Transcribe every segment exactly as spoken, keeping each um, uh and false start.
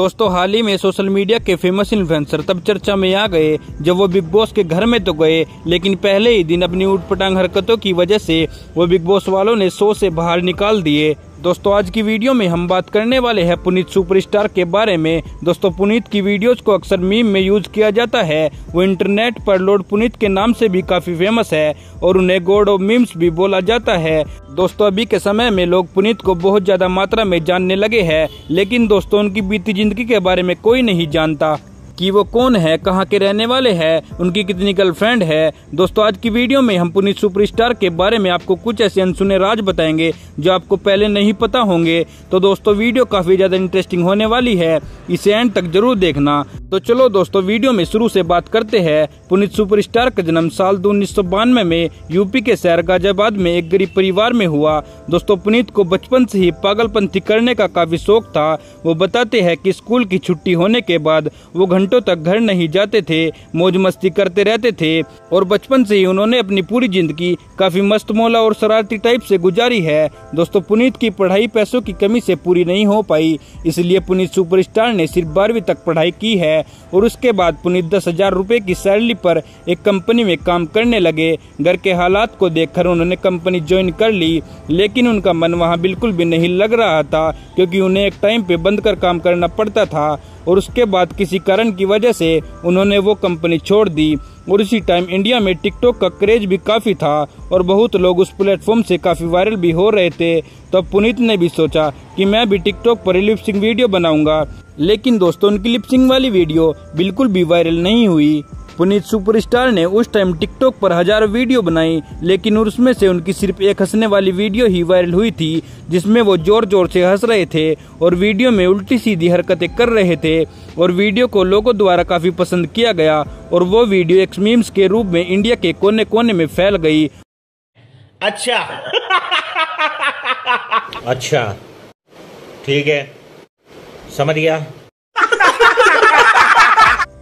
दोस्तों हाल ही में सोशल मीडिया के फेमस इन्फ्लुएंसर तब चर्चा में आ गए जब वो बिग बॉस के घर में तो गए, लेकिन पहले ही दिन अपनी उटपटांग हरकतों की वजह से वो बिग बॉस वालों ने शो से बाहर निकाल दिए। दोस्तों आज की वीडियो में हम बात करने वाले हैं पुनीत सुपरस्टार के बारे में। दोस्तों पुनीत की वीडियोस को अक्सर मीम में यूज किया जाता है। वो इंटरनेट पर लॉर्ड पुनीत के नाम से भी काफी फेमस है और उन्हें गॉड ऑफ मीम्स भी बोला जाता है। दोस्तों अभी के समय में लोग पुनीत को बहुत ज्यादा मात्रा में जानने लगे हैं, लेकिन दोस्तों उनकी बीती जिंदगी के बारे में कोई नहीं जानता कि वो कौन है, कहाँ के रहने वाले हैं, उनकी कितनी गर्लफ्रेंड है। दोस्तों आज की वीडियो में हम पुनीत सुपरस्टार के बारे में आपको कुछ ऐसे अनसुने राज बताएंगे जो आपको पहले नहीं पता होंगे। तो दोस्तों वीडियो काफी ज्यादा इंटरेस्टिंग होने वाली है, इसे एंड तक जरूर देखना। तो चलो दोस्तों वीडियो में शुरू से बात करते हैं। पुनीत सुपरस्टार का जन्म साल उन्नीस सौ बानवे में यूपी के शहर गाजियाबाद में एक गरीब परिवार में हुआ। दोस्तों पुनीत को बचपन से ही पागलपंथी करने का काफी शौक था। वो बताते हैं कि स्कूल की छुट्टी होने के बाद वो घंटों तक घर नहीं जाते थे, मौज मस्ती करते रहते थे और बचपन से ही उन्होंने अपनी पूरी जिंदगी काफी मस्त मौला और शरारती टाइप से गुजारी है। दोस्तों पुनीत की पढ़ाई पैसों की कमी से पूरी नहीं हो पाई, इसलिए पुनीत सुपरस्टार ने सिर्फ बारहवीं तक पढ़ाई की है और उसके बाद पुनीत दस हजार रूपए की सैलरी पर एक कंपनी में काम करने लगे। घर के हालात को देखकर उन्होंने कंपनी ज्वाइन कर ली, लेकिन उनका मन वहाँ बिल्कुल भी नहीं लग रहा था क्योंकि उन्हें एक टाइम पे बंद कर काम करना पड़ता था और उसके बाद किसी कारण की वजह से उन्होंने वो कंपनी छोड़ दी। और उसी टाइम इंडिया में टिकटॉक का क्रेज भी काफी था और बहुत लोग उस प्लेटफॉर्म से काफी वायरल भी हो रहे थे। तब पुनीत ने भी सोचा कि मैं भी टिकटॉक पर लिपसिंग वीडियो बनाऊंगा, लेकिन दोस्तों उनकी लिपसिंग वाली वीडियो बिल्कुल भी वायरल नहीं हुई। पुनीत सुपरस्टार ने उस टाइम टिकटॉक पर हजारों वीडियो बनाई, लेकिन उसमें से उनकी सिर्फ एक हंसने वाली वीडियो ही वायरल हुई थी जिसमें वो जोर जोर से हंस रहे थे और वीडियो में उल्टी सीधी हरकतें कर रहे थे और वीडियो को लोगों द्वारा काफी पसंद किया गया और वो वीडियो एक मीम्स के रूप में इंडिया के कोने कोने में फैल गई। अच्छा अच्छा ठीक है समझ गया।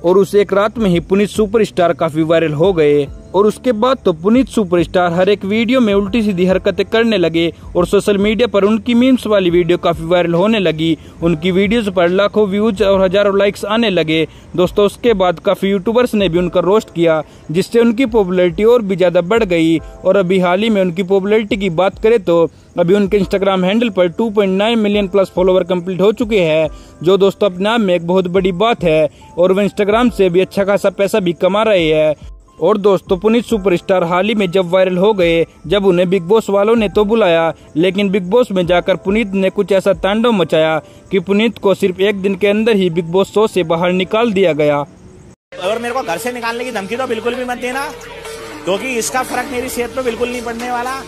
और उस एक रात में ही पुनीत सुपरस्टार काफी वायरल हो गए और उसके बाद तो पुनीत सुपरस्टार हर एक वीडियो में उल्टी सीधी हरकतें करने लगे और सोशल मीडिया पर उनकी मीम्स वाली वीडियो काफी वायरल होने लगी। उनकी वीडियोस पर लाखों व्यूज और हजारों लाइक्स आने लगे। दोस्तों उसके बाद काफी यूट्यूबर्स ने भी उनका रोस्ट किया, जिससे उनकी पॉपुलैरिटी और भी ज्यादा बढ़ गई। और अभी हाल ही में उनकी पॉपुलैरिटी की बात करें तो अभी उनके इंस्टाग्राम हैंडल पर two point nine million plus follower complete हो चुके हैं, जो दोस्तों अपने आप में एक बहुत बड़ी बात है। और वो इंस्टाग्राम से भी अच्छा खासा पैसा भी कमा रहे हैं। और दोस्तों पुनीत सुपरस्टार हाल ही में जब वायरल हो गए, जब उन्हें बिग बॉस वालों ने तो बुलाया, लेकिन बिग बॉस में जाकर पुनीत ने कुछ ऐसा तांडव मचाया कि पुनीत को सिर्फ एक दिन के अंदर ही बिग बॉस शो से बाहर निकाल दिया गया। अगर मेरे को घर से निकालने की धमकी तो बिल्कुल भी मत देना, क्योंकि इसका फर्क मेरी सेहत पर बिल्कुल नहीं पड़ने वाला।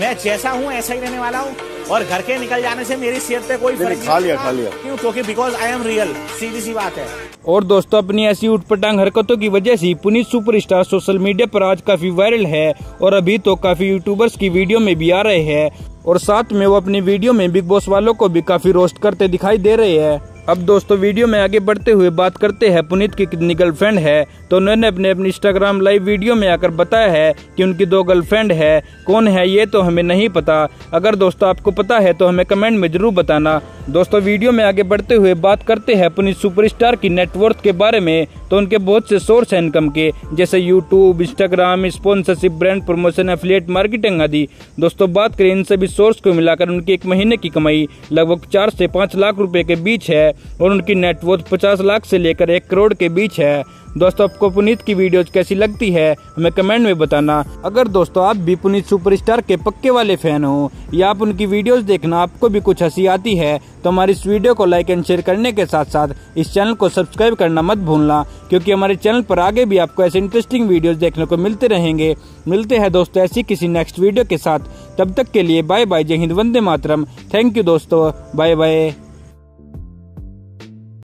मैं जैसा हूँ ऐसा ही रहने वाला हूँ और घर के निकल जाने से मेरी सेहत पे कोई फर्क नहीं। खा लिया खा लिया क्यों? क्योंकि बिकॉज आई एम रियल, सीधी सी बात है। और दोस्तों अपनी ऐसी उटपटांग हरकतों की वजह से पुनीत सुपरस्टार सोशल मीडिया पर आज काफी वायरल है और अभी तो काफी यूट्यूबर्स की वीडियो में भी आ रहे हैं और साथ में वो अपनी वीडियो में बिग बॉस वालों को भी काफी रोस्ट करते दिखाई दे रहे हैं। अब दोस्तों वीडियो में आगे बढ़ते हुए बात करते हैं पुनीत की कितनी गर्लफ्रेंड है। तो उन्होंने अपने अपनी इंस्टाग्राम लाइव वीडियो में आकर बताया है कि उनकी दो गर्लफ्रेंड है। कौन है ये तो हमें नहीं पता, अगर दोस्तों आपको पता है तो हमें कमेंट में जरूर बताना। दोस्तों वीडियो में आगे बढ़ते हुए बात करते हैं पुनीत सुपरस्टार की नेटवर्थ के बारे में। तो उनके बहुत से सोर्स हैं इनकम के, जैसे YouTube, Instagram, sponsorship, brand promotion, affiliate marketing आदि। दोस्तों बात करें इन सभी सोर्स को मिलाकर उनकी एक महीने की कमाई लगभग चार से पाँच लाख रुपए के बीच है और उनकी नेटवर्थ पचास लाख से लेकर एक करोड़ के बीच है। दोस्तों आपको पुनीत की वीडियोज कैसी लगती है हमें कमेंट में बताना। अगर दोस्तों आप भी पुनीत सुपरस्टार के पक्के वाले फैन हो या आप उनकी वीडियोस देखना आपको भी कुछ हंसी आती है तो हमारी इस वीडियो को लाइक एंड शेयर करने के साथ साथ इस चैनल को सब्सक्राइब करना मत भूलना, क्योंकि हमारे चैनल पर आगे भी आपको ऐसे इंटरेस्टिंग वीडियोज देखने को मिलते रहेंगे। मिलते हैं दोस्तों ऐसी किसी नेक्स्ट वीडियो के साथ, तब तक के लिए बाय बाय। जय हिंद, वंदे मातरम। थैंक यू दोस्तों, बाय बाय।